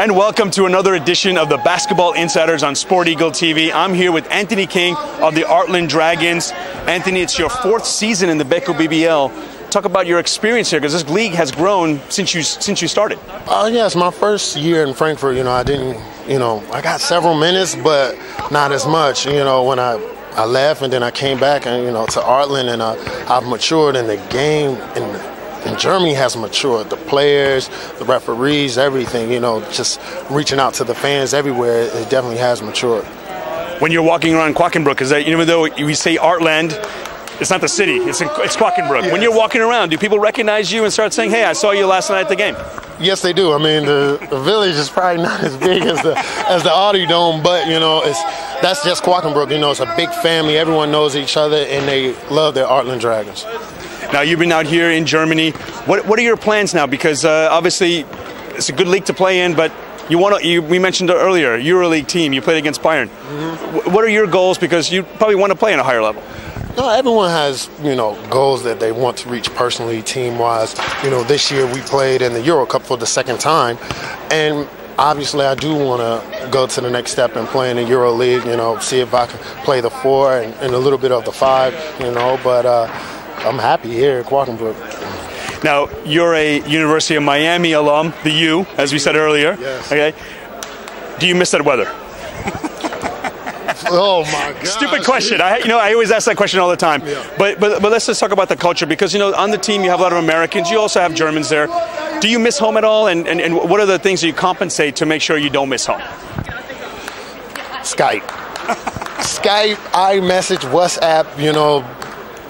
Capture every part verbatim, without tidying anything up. And welcome to another edition of the Basketball Insiders on Sport Eagle T V. I'm here with Anthony King of the Artland Dragons. Anthony, it's your fourth season in the BEKO B B L. Talk about your experience here, because this league has grown since you since you started. Uh, yes, my first year in Frankfurt, you know, I didn't, you know, I got several minutes, but not as much. You know, when I I left and then I came back, and you know, to Artland, and I, I've matured in the game. And, And Germany has matured. The players, the referees, everything, you know, just reaching out to the fans everywhere, it definitely has matured. When you're walking around Quakenbruck, is that, even though you say Artland, it's not the city, it's, in, it's Quakenbruck. Yes. When you're walking around, do people recognize you and start saying, hey, I saw you last night at the game? Yes, they do. I mean, the, the village is probably not as big as the, as the Audi Dome, but, you know, it's that's just Quakenbruck. You know, it's a big family. Everyone knows each other, and they love their Artland Dragons. Now, you've been out here in Germany. What, what are your plans now? Because uh, obviously it's a good league to play in, but you want to, you, we mentioned earlier, Euro League team, you played against Bayern. Mm-hmm. What are your goals? Because you probably want to play on a higher level. No, everyone has, you know, goals that they want to reach personally, team-wise. You know, this year we played in the Euro Cup for the second time, and obviously I do want to go to the next step and play in the Euro League, you know, see if I can play the four and, and a little bit of the five, you know, but... Uh, I'm happy here at Quakenbruck. Now, you're a University of Miami alum, the U, as we said earlier. Yes. Okay. Do you miss that weather? Oh my God! Stupid question. I, you know, I always ask that question all the time. Yeah. But, but but let's just talk about the culture, because you know, on the team you have a lot of Americans. You also have Germans there. Do you miss home at all? And and, and what are the things that you compensate to make sure you don't miss home? Skype, Skype, iMessage, WhatsApp. You know,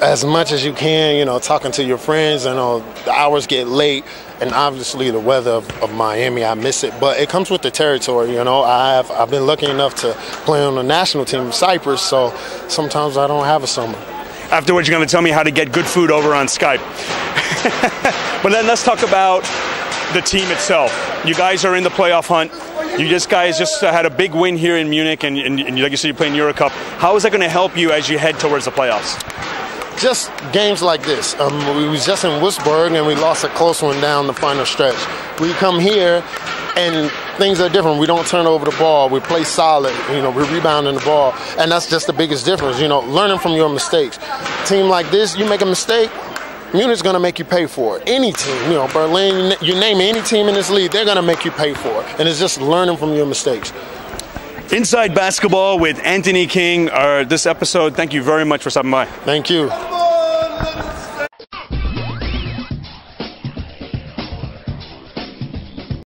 as much as you can, you know, talking to your friends. You know, the hours get late, and obviously the weather of, of Miami, I miss it, but it comes with the territory, you know. I've, I've been lucky enough to play on the national team in Cyprus, so sometimes I don't have a summer. Afterwards, you're going to tell me how to get good food over on Skype. But then let's talk about the team itself. You guys are in the playoff hunt. You just guys just had a big win here in Munich, and, and, and like you said, you're playing Euro Cup. How is that going to help you as you head towards the playoffs? Just games like this. Um, we was just in Wolfsburg, and we lost a close one down the final stretch. We come here, and things are different. We don't turn over the ball. We play solid. You know, we're rebounding the ball, and that's just the biggest difference. You know, learning from your mistakes. A team like this, you make a mistake, Munich's going to make you pay for it. Any team, you know, Berlin, you name any team in this league, they're going to make you pay for it. And it's just learning from your mistakes. Inside Basketball with Anthony King, or this episode. Thank you very much for stopping by. Thank you.